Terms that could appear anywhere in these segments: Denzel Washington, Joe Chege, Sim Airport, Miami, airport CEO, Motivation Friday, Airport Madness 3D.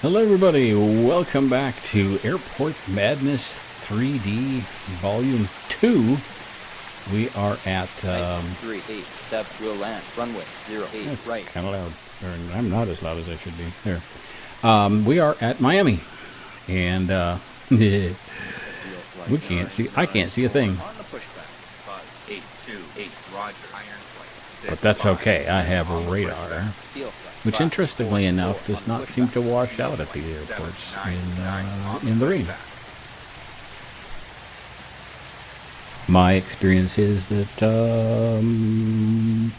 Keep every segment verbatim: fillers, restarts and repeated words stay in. Hello everybody, welcome back to Airport Madness three D Volume two. We are at um, three eight seven, will land, runway zero eight, right. Kind of loud, or I'm not as loud as I should be. There. Um, we are at Miami, and uh, we can't see. I can't see a thing. But that's okay. I have a radar, which interestingly enough does not seem to wash out at the airports in, uh, in the rain. My experience is that um,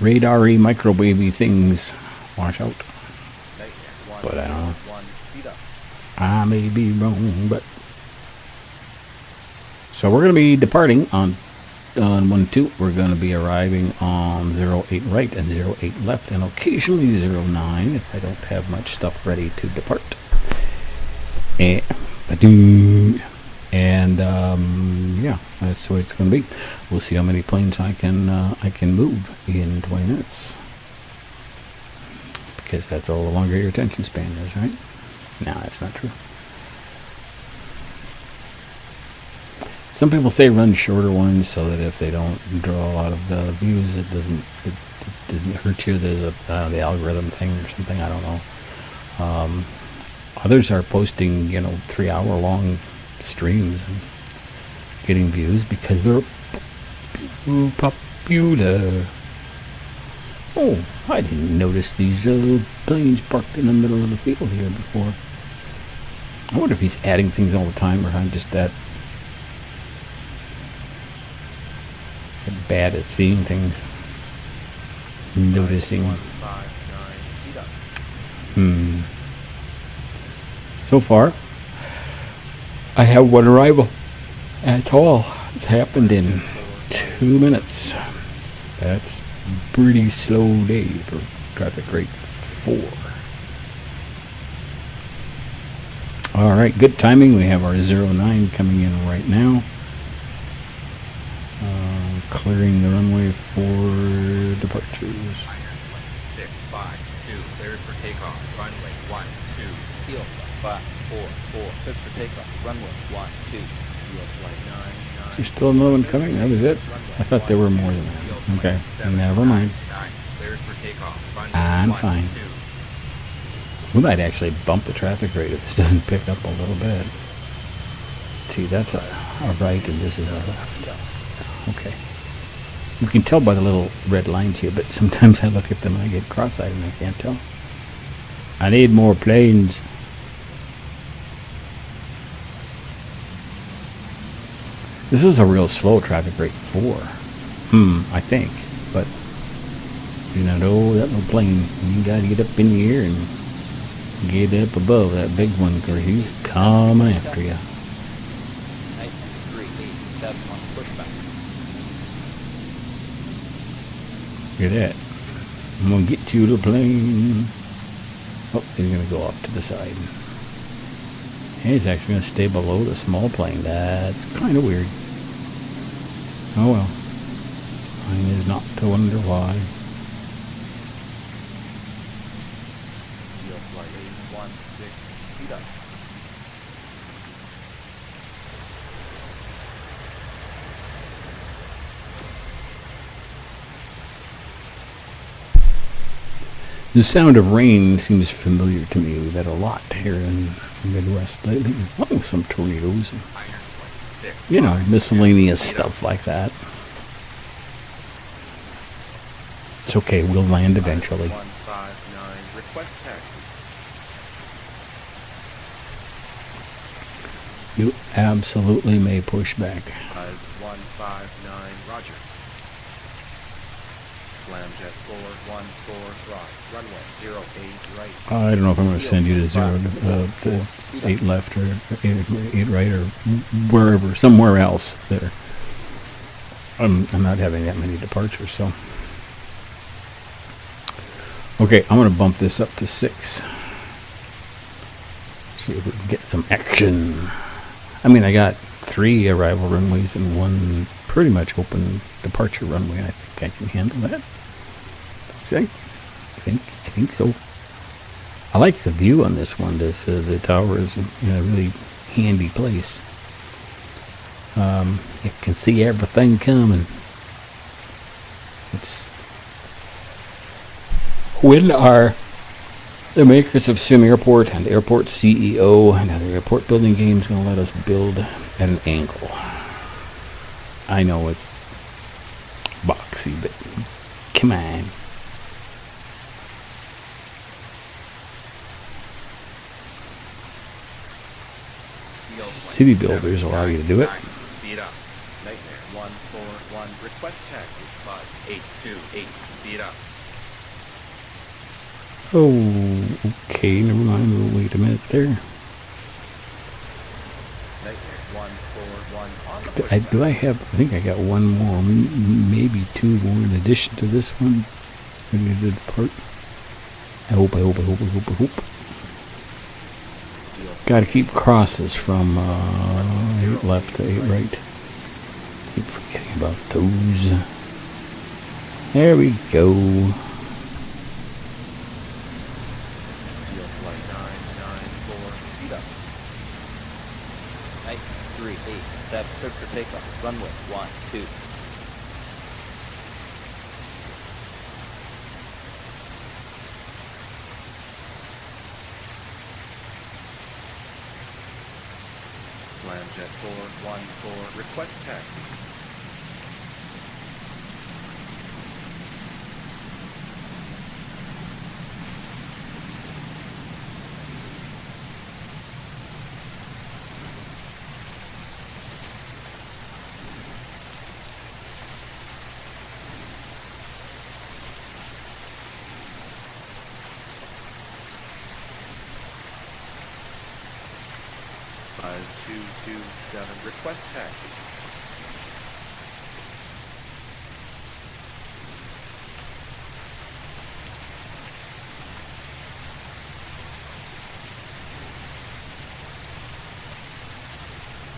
radar-y, microwavey things wash out. But I don't know. I may be wrong, but. So we're going to be departing on on one two. We're going to be arriving on zero eight right and zero eight left, and occasionally zero nine if I don't have much stuff ready to depart. And, and um, yeah, that's the way it's going to be. We'll see how many planes I can uh, I can move in twenty minutes, because that's all the longer your attention span is, right? No, that's not true. Some people say run shorter ones so that if they don't draw out of the views, it doesn't it, it doesn't hurt you. There's a uh, the algorithm thing or something. I don't know. Um, others are posting you know three hour long streams and getting views because they're popular. Oh, I didn't notice these little planes parked in the middle of the field here before. I wonder if he's adding things all the time, or I'm just that. Bad at seeing things, noticing. Hmm. So far, I have one arrival at all. It's happened in two minutes. That's a pretty slow day for traffic rate four. All right, good timing. We have our zero nine coming in right now. Clearing the runway for departures. Six, five, two, cleared for takeoff. Runway one, two. Steel flight five, four, four. Cleared for takeoff. Runway one, two. Steel flight nine, nine. There's still another one coming. That was it. I thought there were more than that. Okay, never mind. Cleared for takeoff. I'm fine. We might actually bump the traffic rate if this doesn't pick up a little bit. See, that's a, a right, and this is a left. Okay. You can tell by the little red lines here, but sometimes I look at them and I get cross-eyed and I can't tell. I need more planes. This is a real slow traffic rate four. Hmm, I think. But, you know, oh, that little plane, you gotta get up in the air and get up above that big one, because he's coming after you. Look at that. I'm going to get you, little plane. Oh, he's going to go off to the side. And he's actually going to stay below the small plane. That's kind of weird. Oh well. Mine is not to wonder why. The sound of rain seems familiar to me. We've had a lot here in the Midwest lately, along with some tornadoes, and, you know, miscellaneous stuff like that. It's okay, we'll land eventually. You absolutely may push back. one five nine, roger. I don't know if I'm going to send you to zero, uh, to eight left or eight, eight right or wherever, somewhere else. There, I'm, I'm not having that many departures, so okay. I'm going to bump this up to six. See if we can get some action. I mean, I got three arrival runways and one pretty much open departure runway. I think I can handle that. See? think I think so. I like the view on this one. This uh, the tower is in a really handy place. Um, you can see everything coming. It's when are the makers of Sim Airport and Airport C E O and other airport building games going to let us build at an angle? I know it's boxy, but come on. City builders allow you to do it. Speed up. Nightmare one four one. Request taxi five eight two eight. Speed up. Oh, okay. Never mind. We'll wait a minute there. Nightmare one four one. On the do, I, do I have? I think I got one more, maybe two more in addition to this one. Maybe the part. I hope. I hope. I hope. I hope. I hope. Got to keep crosses from uh, eight left to eight right. Keep forgetting about those. There we go. nine nine four, eight up. eight three eight seven, clear for takeoff. Runway one two. Jet four one four, request taxi. five two two seven, request taxi.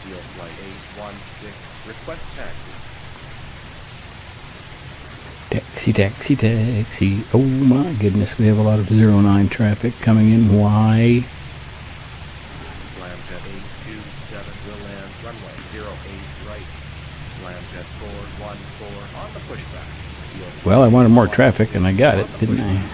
Deal flight eight one six, request taxi. Taxi, taxi, taxi. Oh my goodness, we have a lot of zero nine traffic coming in. Why? Well, I wanted more traffic, and I got it, didn't I? Roger,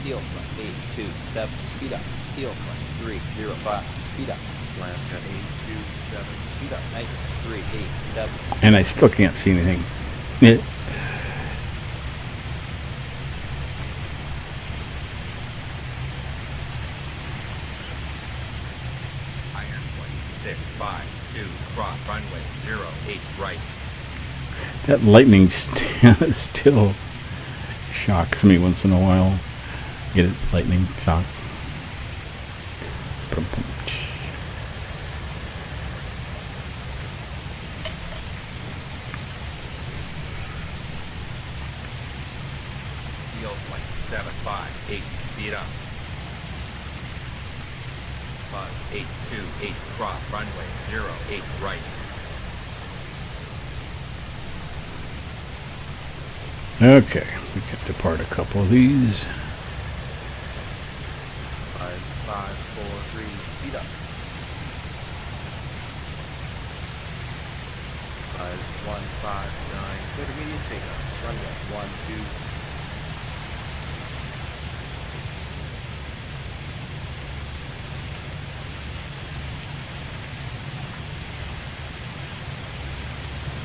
steel flight eight two seven, speed up. Steel flight three zero five, speed up. eight two seven, speed up. nine three eight seven. And I still can't see anything. It, that lightning st still shocks me once in a while. Get it? Lightning shock. Field like seven five eight speed up. Five eight two eight cross runway zero eight right. Okay, we can depart a couple of these. Five, five, four, three, speed up. Five, one, five, nine, clear to medium takeoff. Runway one, two.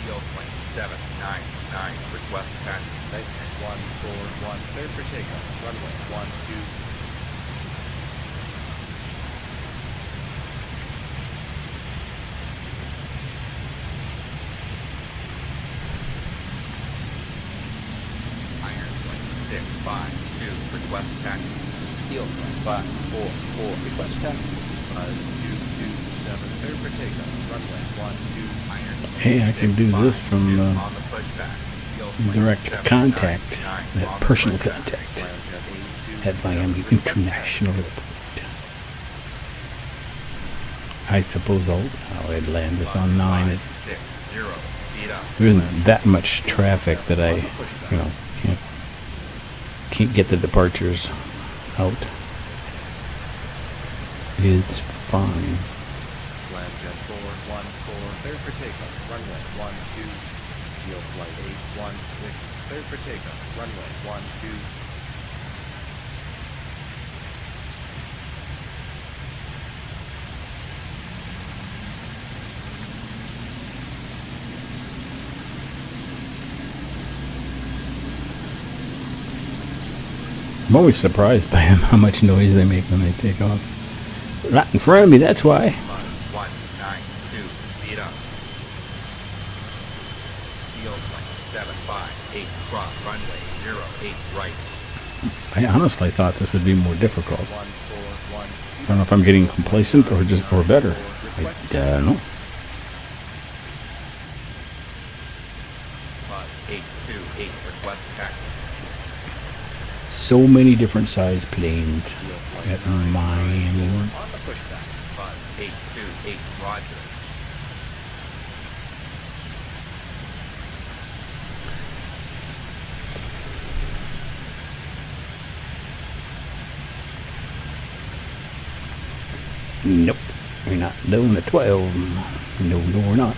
Yield point seven nine nine. Request taxi. One four one, clear for takeoff. Runway one two. Iron flight six five two, request taxi. Steel flight five four four, request taxi. Five two two seven, clear for takeoff. Runway one two. Iron. Hey, I can do this from uh, on the pushback. Direct contact, that personal contact at Miami International Airport. I suppose I'll, I'll land this on nine. It, there isn't that much traffic that I, you know, can't can't get the departures out. It's fine. Ramjet four one four, clear for takeoff, runway one two. Geo flight eight one six, clear for takeoff, runway one two. I'm always surprised by how much noise they make when they take off. Right in front of me, that's why. One, nine, two, speed up. Seal flight seven, five, eight, cross runway zero, eight, right. I honestly thought this would be more difficult. One, four, one, I don't know if I'm getting complacent or just or better. I don't know. five eight two eight, request taxi. So many different size planes at Miami. On the pushback, five eight two eight, roger. Nope, we're not doing a twelve. No, no, we're not.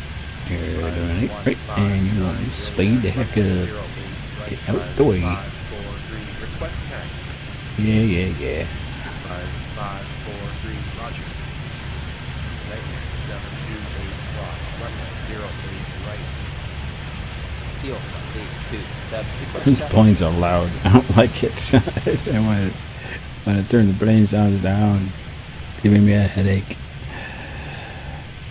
You're doing it right, and you're going to speed the heck up. Get out the way. Yeah, yeah, yeah. Five, five, four, three, roger. Lightning, seven, two, eight, five, runway, zero, eight, right. Steel, eight, two, seven. These planes are loud. I don't like it. I want to, want to turn the plane sounds down. Giving me a headache.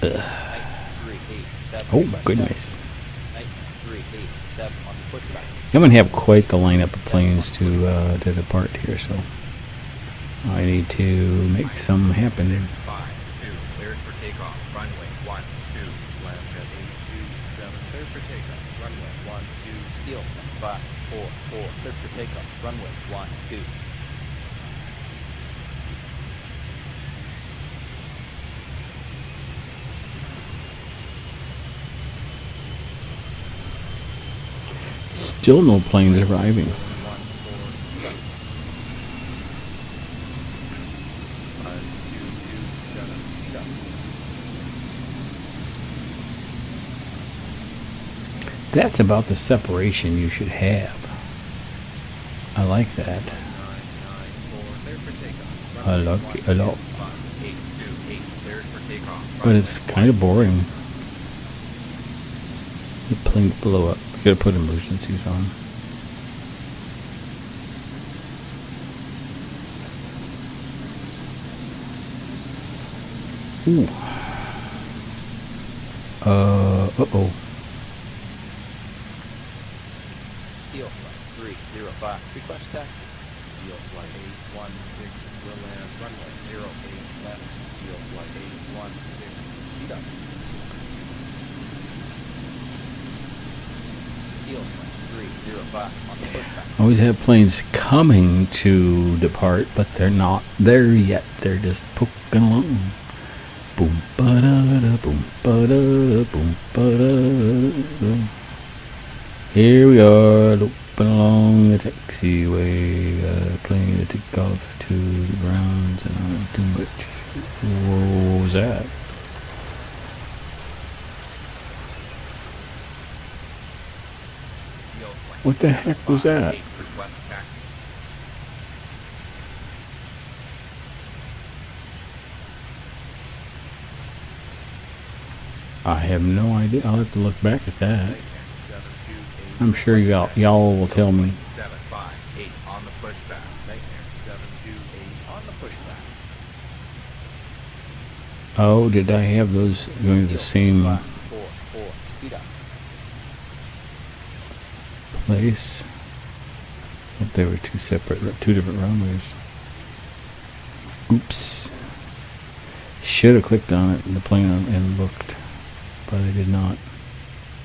Ugh. Oh, goodness. I'm going to have quite the lineup of planes to uh, to depart here, so I need to make some happen here. five two, cleared for takeoff, runway one two, Ramjet eight two seven, cleared for takeoff, runway one two, Steel five four four, cleared for takeoff, runway one two. Still no planes arriving. That's about the separation you should have. I like that. I like it a lot. But it's kind of boring. The planes blow up. Gotta put emergencies on. Ooh. Uh. Uh oh. Steel flight three zero five. Request taxi. Steel flight eight one six. Will land runway zero eight left. Steel flight eight one six. Speed up. Always have planes coming to depart, but they're not there yet. They're just poking along. Boom, ba da da, boom, ba da da, boom, ba da da. Here we are, loping along the taxiway. Got a plane to take off to the grounds, and not too much. What was that? What the heck was that? I have no idea. I'll have to look back at that. I'm sure y'all y'all will tell me. Oh, did I have those going to the same uh, place? But they were two separate, two different runways. Oops. Should have clicked on it in the plane and looked, but I did not.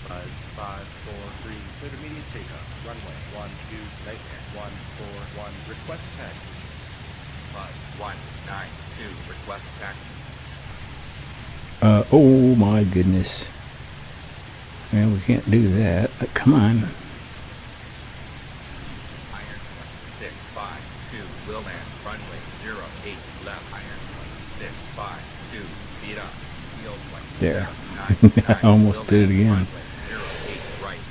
Five, five, four, three, clear immediate takeoff. Runway one two, right at one four one. Request taxi. Five one nine two. Request taxi. Uh oh my goodness. Man, we can't do that. Uh, come on. Six will land runway zero eight left iron six five two speed up. There. I almost did it again. Steel flight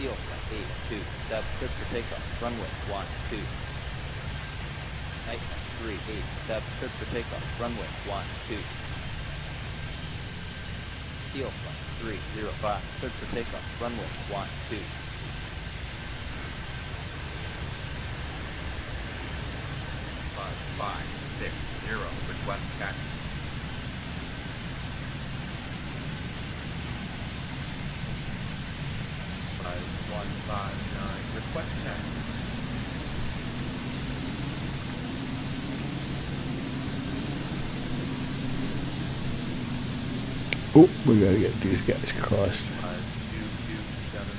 eight two seven, good for takeoff, runway one two. Night three eight seven, good for takeoff, runway one two. Steel flight three zero five, good for takeoff, runway one two. five five six zero, request taxi. one five nine, request taxi. Oh, we gotta get these guys crossed.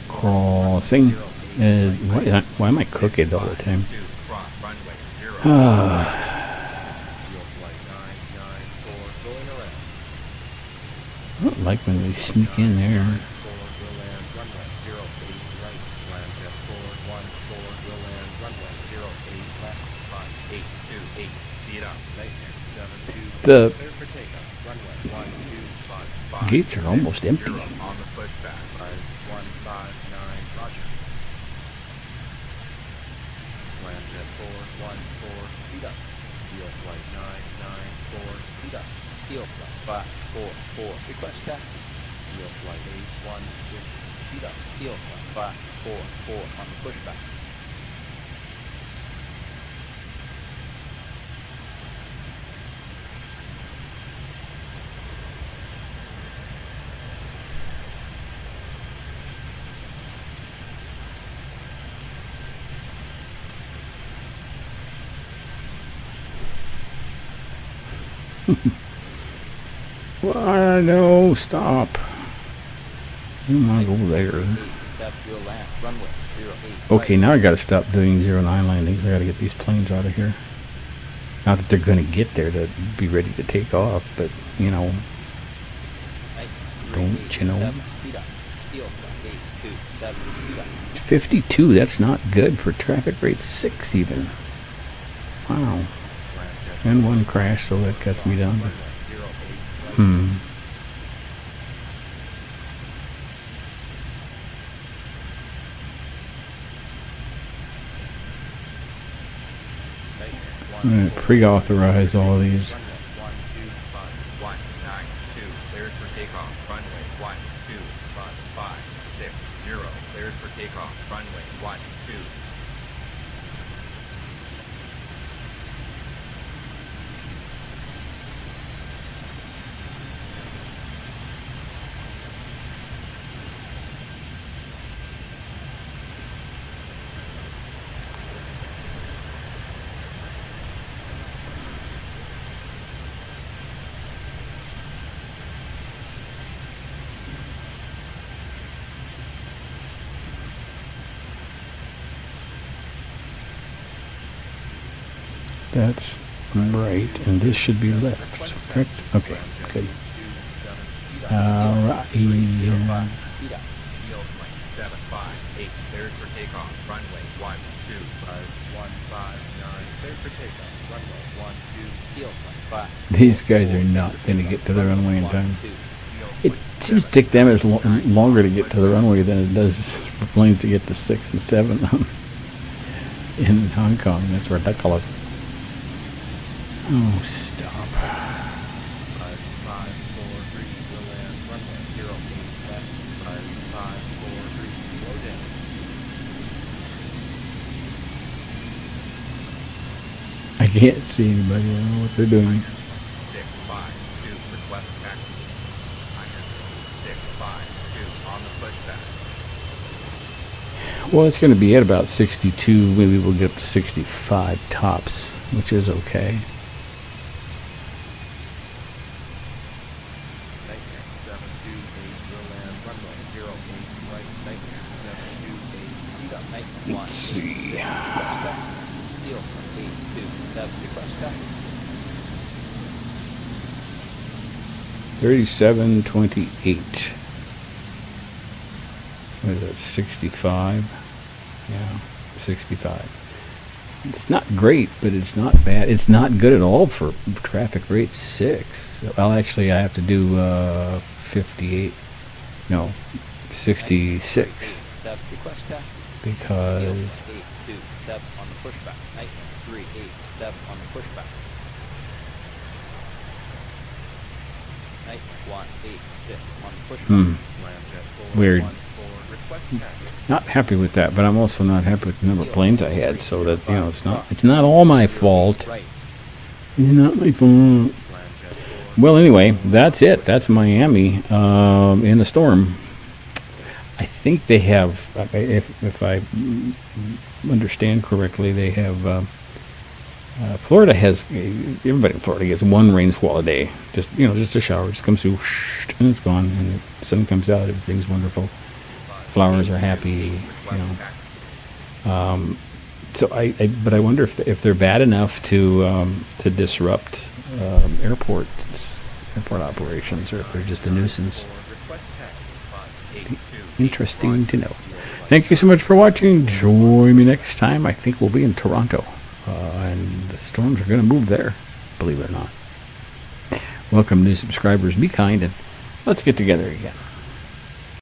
Crossing. Uh, why, why am I crooked all the time? Ah. I don't like when they sneak in there. The gates are almost empty. Why no stop? I'm not over there. Okay, now I gotta stop doing zero nine landings. I gotta get these planes out of here. Not that they're gonna get there to be ready to take off, but you know, don't you know? Fifty-two. That's not good for traffic rate six even. Wow. And one crash, so that cuts me down. Hmm. I'm going to pre-authorize all these. That's right, and this should be left, correct? Okay, good. All right. These guys are not going to get to the runway in time. It seems to take them as lo longer to get to the runway than it does for planes to get to six and seven in Hong Kong. That's ridiculous. Oh, stop. I can't see anybody. I don't know what they're doing. Well, it's going to be at about sixty-two. Maybe we'll get up to sixty-five tops, which is okay. Let's see. thirty-seven twenty-eight. What is that, sixty-five? Yeah, sixty-five. It's not great, but it's not bad. It's not good at all for traffic rate six. Well, actually, I have to do uh, fifty-eight. No, sixty-six. Because sub on the pushback. Three eight sub on the pushback. Knight one eight six on the pushback. Hmm. Weird. Not happy with that, but I'm also not happy with the number of planes I had. So that, you know, it's not it's not all my fault. It's not my fault. Well, anyway, that's it. That's Miami um, in the storm. I think they have, if if I understand correctly, they have. Uh, uh, Florida has everybody in Florida gets one rain squall a day. Just you know, just a shower. It just comes through, and it's gone. And the sun comes out. Everything's wonderful. Flowers are happy. You know. Um, so I, I, but I wonder if if they're bad enough to um, to disrupt um, airports, airport operations, or if they're just a nuisance. Interesting to know. Thank you so much for watching. Join me next time. I think we'll be in Toronto, uh, and the storms are going to move there, believe it or not. Welcome new subscribers. Be kind, and let's get together again.